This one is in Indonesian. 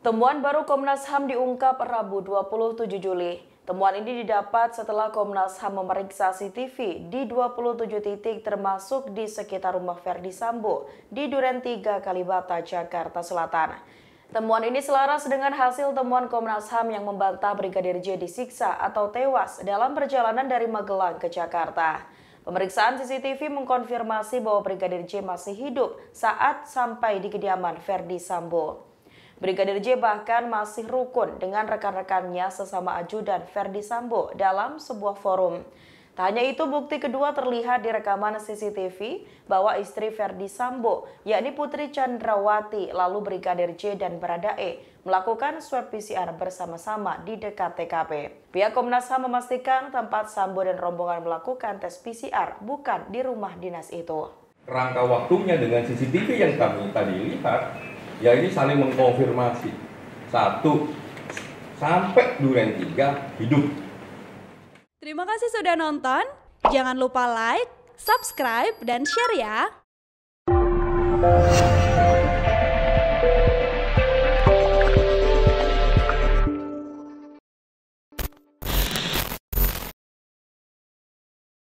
Temuan baru Komnas HAM diungkap Rabu 27 Juli. Temuan ini didapat setelah Komnas HAM memeriksa CCTV di 27 titik termasuk di sekitar rumah Ferdy Sambo di Duren Tiga, Kalibata, Jakarta Selatan. Temuan ini selaras dengan hasil temuan Komnas HAM yang membantah Brigadir J disiksa atau tewas dalam perjalanan dari Magelang ke Jakarta. Pemeriksaan CCTV mengkonfirmasi bahwa Brigadir J masih hidup saat sampai di kediaman Ferdy Sambo. Brigadir J bahkan masih rukun dengan rekan-rekannya sesama ajudan Ferdy Sambo dalam sebuah forum. Tak hanya itu, bukti kedua terlihat di rekaman CCTV bahwa istri Ferdy Sambo, yakni Putri Chandrawati, lalu Brigadir J dan Bharada E melakukan swab PCR bersama-sama di dekat TKP. Pihak Komnas HAM memastikan tempat Sambo dan rombongan melakukan tes PCR bukan di rumah dinas itu. Rangka waktunya dengan CCTV yang kami tadi lihat, ya ini saling mengkonfirmasi. Satu, sampai Duren Tiga hidup. Terima kasih sudah nonton. Jangan lupa like, subscribe, dan share ya.